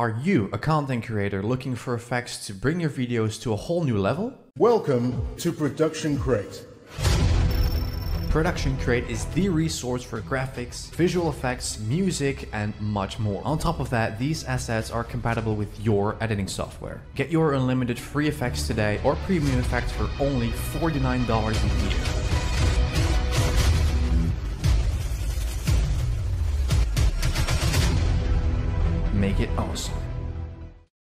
Are you a content creator looking for effects to bring your videos to a whole new level? Welcome to Production Crate. Production Crate is the resource for graphics, visual effects, music, and much more. On top of that, these assets are compatible with your editing software. Get your unlimited free effects today or premium effects for only $49 a year. Make it awesome.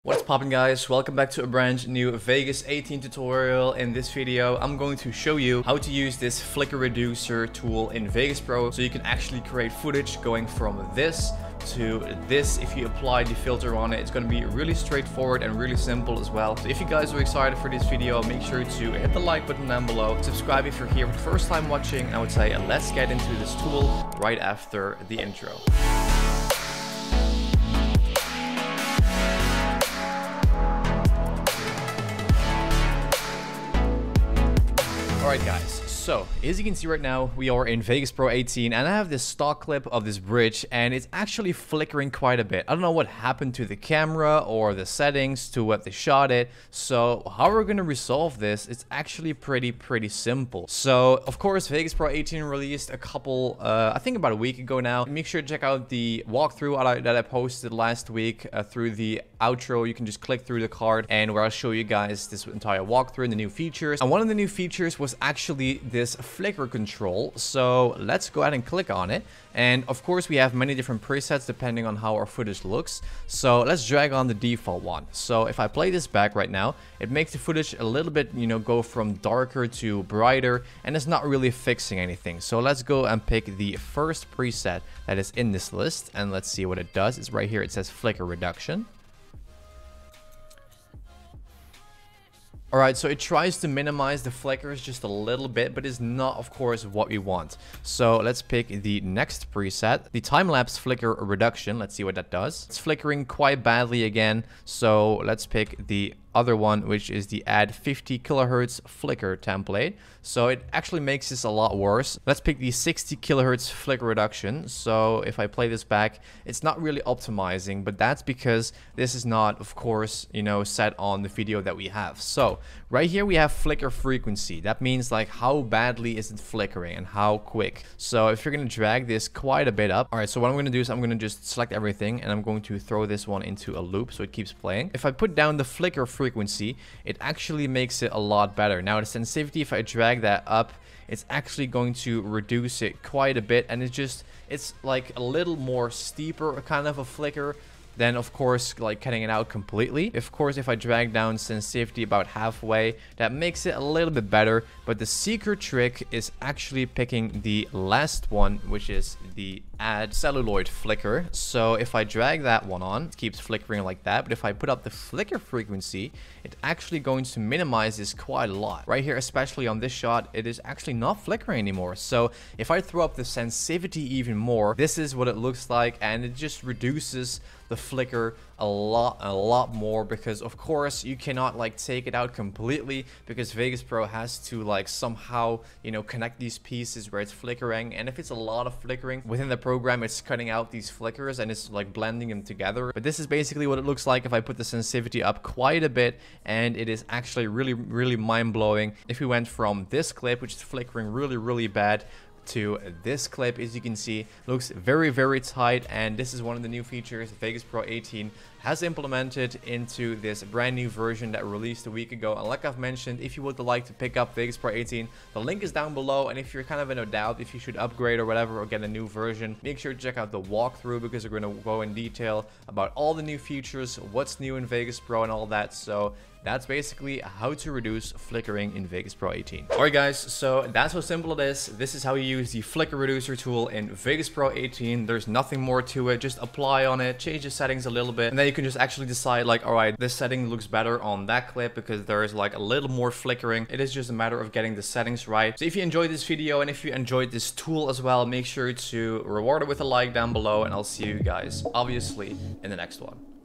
What's poppin', guys? Welcome back to a brand new Vegas 18 tutorial. In this video, I'm going to show you how to use this flicker reducer tool in Vegas Pro so you can actually create footage going from this to this. If you apply the filter on it, it's going to be really straightforward and really simple as well. So if you guys are excited for this video, make sure to hit the like button down below, subscribe if you're here for the first time watching, and I would say let's get into this tool right after the intro. Alright guys, so as you can see right now, we are in Vegas Pro 18 and I have this stock clip of this bridge and it's actually flickering quite a bit. I don't know what happened to the camera or the settings to what they shot it. So how we're going to resolve this, it's actually pretty simple. So of course, Vegas Pro 18 released a couple, I think about a week ago now. Make sure to check out the walkthrough that I posted last week through the outro. You can just click through the card and where I'll show you guys this entire walkthrough and the new features. And one of the new features was actually this flicker control. So let's go ahead and click on it. And of course, we have many different presets depending on how our footage looks. So let's drag on the default one. So if I play this back right now, it makes the footage a little bit, you know, go from darker to brighter, and it's not really fixing anything. So let's go and pick the first preset that is in this list and let's see what it does. It's right here. It says flicker reduction. Alright, so it tries to minimize the flickers just a little bit, but it's not, of course, what we want. So let's pick the next preset, the time-lapse flicker reduction. Let's see what that does. It's flickering quite badly again, so let's pick the other one, which is the add 50 kilohertz flicker template. So it actually makes this a lot worse. Let's pick the 60 kilohertz flicker reduction. So if I play this back, it's not really optimizing, but that's because this is not, of course, you know, set on the video that we have. So right here we have flicker frequency. That means like how badly is it flickering and how quick. So if you're going to drag this quite a bit up. Alright, so what I'm going to do is I'm going to just select everything and I'm going to throw this one into a loop so it keeps playing. If I put down the flicker frequency, it actually makes it a lot better. Now the sensitivity, if I drag that up, it's actually going to reduce it quite a bit, and it's like a little more steeper kind of a flicker. Then of course, like cutting it out completely. Of course, if I drag down sensitivity about halfway, that makes it a little bit better. But the secret trick is actually picking the last one, which is the add celluloid flicker. So if I drag that one on, it keeps flickering like that. But if I put up the flicker frequency, it's actually going to minimize this quite a lot. Right here, especially on this shot, it is actually not flickering anymore. So if I throw up the sensitivity even more, this is what it looks like, and it just reduces the flicker a lot more, because of course you cannot like take it out completely, because Vegas Pro has to like somehow, you know, connect these pieces where it's flickering, and if it's a lot of flickering within the program, it's cutting out these flickers and it's like blending them together. But this is basically what it looks like if I put the sensitivity up quite a bit, and it is actually really mind-blowing. If we went from this clip, which is flickering really bad, to this clip, as you can see, looks very tight. And this is one of the new features Vegas Pro 18 has implemented into this brand new version that released a week ago. And like I've mentioned, if you would like to pick up Vegas Pro 18, the link is down below. And if you're kind of in a doubt if you should upgrade or whatever, or get a new version, make sure to check out the walkthrough, because we're going to go in detail about all the new features, what's new in Vegas Pro and all that. So that's basically how to reduce flickering in Vegas Pro 18. Alright guys, so that's how simple it is. This is how you use the flicker reducer tool in Vegas Pro 18. There's nothing more to it. Just apply on it, change the settings a little bit, and then you can just actually decide like, alright, this setting looks better on that clip because there is like a little more flickering. It is just a matter of getting the settings right. So if you enjoyed this video and if you enjoyed this tool as well, make sure to reward it with a like down below, and I'll see you guys obviously in the next one.